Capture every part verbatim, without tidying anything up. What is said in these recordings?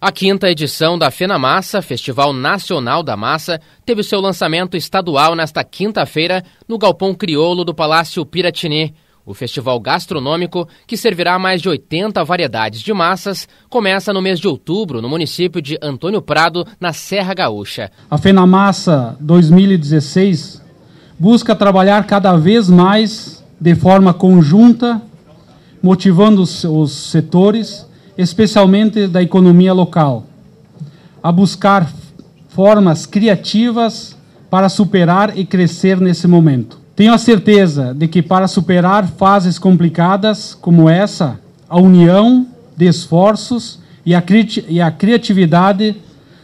A quinta edição da FenaMassa, Festival Nacional da Massa, teve seu lançamento estadual nesta quinta-feira no Galpão Crioulo do Palácio Piratini. O festival gastronômico, que servirá a mais de oitenta variedades de massas, começa no mês de outubro no município de Antônio Prado, na Serra Gaúcha. A FenaMassa dois mil e dezesseis busca trabalhar cada vez mais de forma conjunta, motivando os, os setores, especialmente da economia local, a buscar formas criativas para superar e crescer nesse momento. Tenho a certeza de que para superar fases complicadas como essa, a união de esforços e a, cri- e a criatividade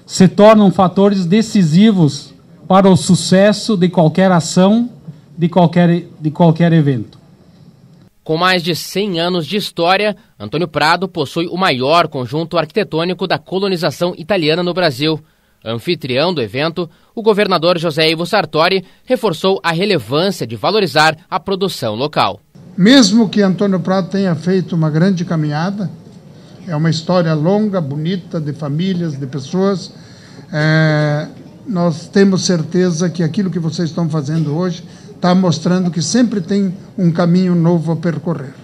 se tornam fatores decisivos para o sucesso de qualquer ação, de qualquer, de qualquer evento. Com mais de cem anos de história, Antônio Prado possui o maior conjunto arquitetônico da colonização italiana no Brasil. Anfitrião do evento, o governador José Ivo Sartori reforçou a relevância de valorizar a produção local. Mesmo que Antônio Prado tenha feito uma grande caminhada, é uma história longa, bonita, de famílias, de pessoas, é, nós temos certeza que aquilo que vocês estão fazendo hoje está mostrando que sempre tem um caminho novo a percorrer.